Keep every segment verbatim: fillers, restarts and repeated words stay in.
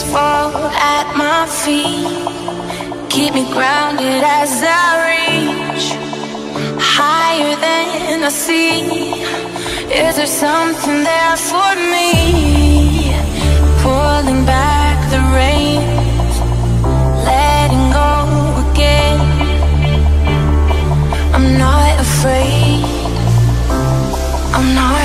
Trees fall at my feet, keep me grounded as I reach higher than I see. Is there something there for me? Pulling back the reins, letting go again. I'm not afraid, I'm not.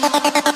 Ha ha ha.